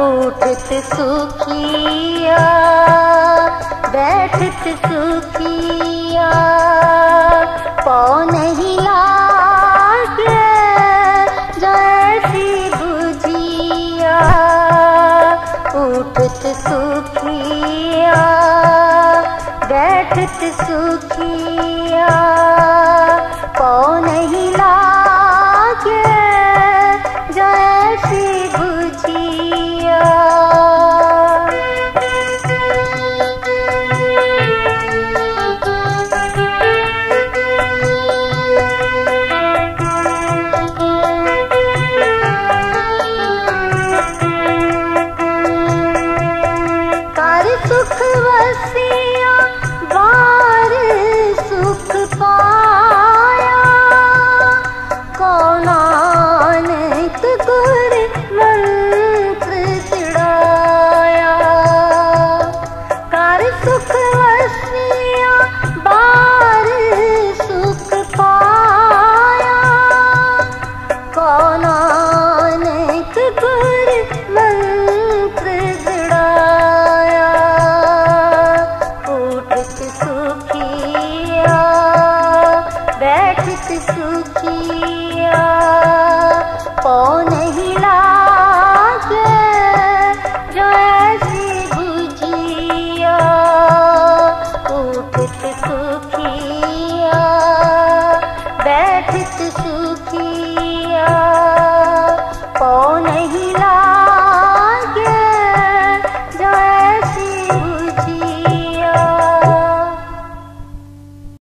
उठत सुखिया बैठत सुखिया पौन हिलागे जायसी गुजिया। उठत सुखिया बैठत सुखिया पौन हिलागे जायसी गुजिया। सुखिया बैठत सुखिया पौन हिलागे जायसी गुजिया। उठत सुखिया बैठत सुखिया पौन हिलागे जायसी गुजिया। सुखिया पौन हिलागे जायसी गुजिया। उठत सुखिया।